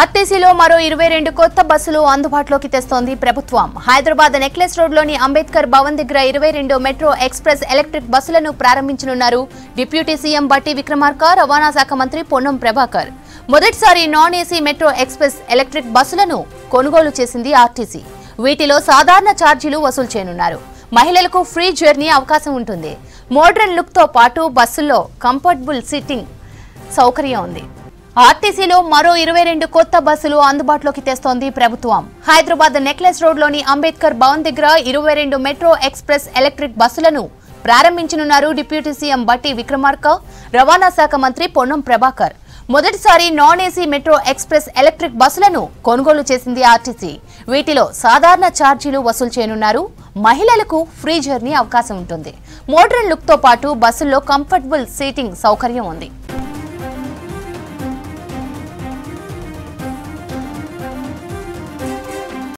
ఆర్టీసీలో మరో 22 కొత్త బస్సులు అందుబాటులోకి తెస్తోంది ప్రభుత్వం. హైదరాబాద్ నెక్లెస్ రోడ్లోని అంబేద్కర్ భవన్ దగ్గర 22 మెట్రో ఎక్స్‌ప్రెస్ ఎలక్ట్రిక్ బస్సులను ప్రారంభించనున్నారు డిప్యూటీ సీఎం బట్టి విక్రమార్క, రవాణా శాఖ మంత్రి పొన్నం ప్రభాకర్. మొదటిసారి non AC metro express electric బస్సులను కొనుగోలు చేసింది ఆర్టీసీ. వీటిలో సాధారణ ఛార్జీలు వసూలు చేయనున్నారు. మహిళలకు ఫ్రీ జర్నీ అవకాశం ఉంటుంది. మోడర్న్ లుక్ తో పాటు బస్సుల్లో కంఫర్టబుల్ సిట్టింగ్ సౌకర్యం ఉంది. ఆర్టీసీలో మరో 22 కొత్త బస్సులు అందుబాటులోకి తెస్తోంది ప్రభుత్వం. హైదరాబాద్ నెక్లెస్ రోడ్లోని అంబేద్కర్ భవన్ దగ్గర 22 మెట్రో ఎక్స్‌ప్రెస్ ఎలక్ట్రిక్ బస్సులను ప్రారంభించనున్నారు డిప్యూటీ సీఎం బట్టి విక్రమార్క, రవాణా శాఖ మంత్రి పొన్నం ప్రభాకర్. మొదటిసారి non AC metro express electric బస్సులను కొనుగోలు చేసింది ఆర్టీసీ. వీటిలో సాధారణ ఛార్జీలు వసూలు చేయనున్నారు. మహిళలకు ఫ్రీ జర్నీ అవకాశం ఉంటుంది. మోడర్న్ లుక్ తో పాటు బస్సుల్లో కంఫర్టబుల్ సీటింగ్ సౌకర్యం ఉంది.